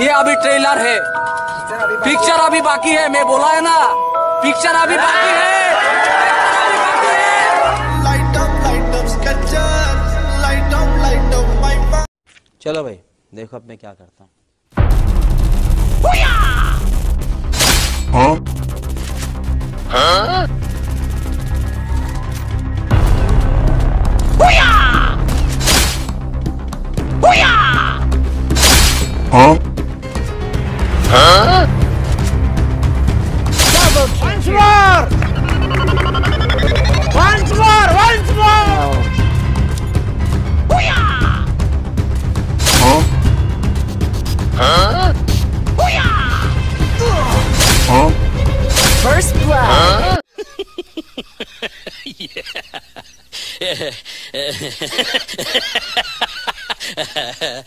ये अभी ट्रेलर है, पिक्चर अभी बाकी है। मैं बोला है ना, पिक्चर अभी बाकी है। चलो भाई देखो अब मैं क्या करता हूँ। हाँ? हाँ? Huh? Huh? Once more! Once more! Once more! Hoo-yah! Huh? Huh? Hoo-yah! Huh? First blood! Huh? Yeah!